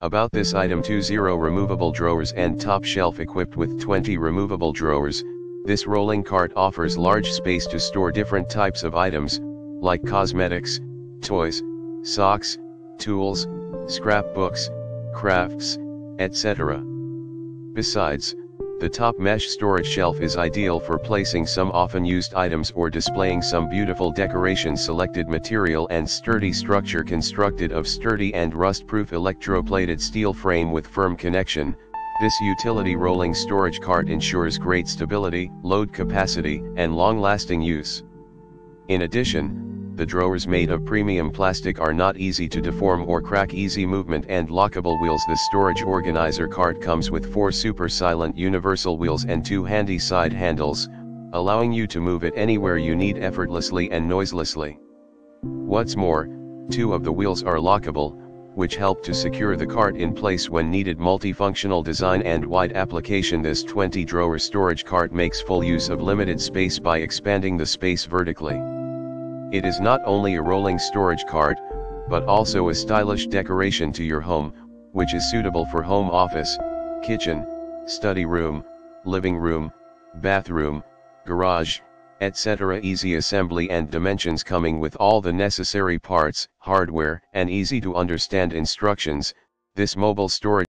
About this item 20 removable drawers and top shelf equipped with 20 removable drawers. This rolling cart offers large space to store different types of items, like cosmetics, toys, socks, tools, scrapbooks, crafts, etc. Besides, the top mesh storage shelf is ideal for placing some often used items or displaying some beautiful decoration. Selected material and sturdy structure constructed of sturdy and rust-proof electroplated steel frame with firm connection. This utility rolling storage cart ensures great stability, load capacity, and long-lasting use. In addition, the drawers made of premium plastic are not easy to deform or crack. Easy movement and lockable wheels. The storage organizer cart comes with 4 super silent universal wheels and 2 handy side handles, allowing you to move it anywhere you need effortlessly and noiselessly. What's more, 2 of the wheels are lockable, which help to secure the cart in place when needed. Multifunctional design and wide application. This 20 drawer storage cart makes full use of limited space by expanding the space vertically. It is not only a rolling storage cart, but also a stylish decoration to your home, which is suitable for home office, kitchen, study room, living room, bathroom, garage, etc. Easy assembly and dimensions. Coming with all the necessary parts, hardware, and easy to understand instructions, this mobile storage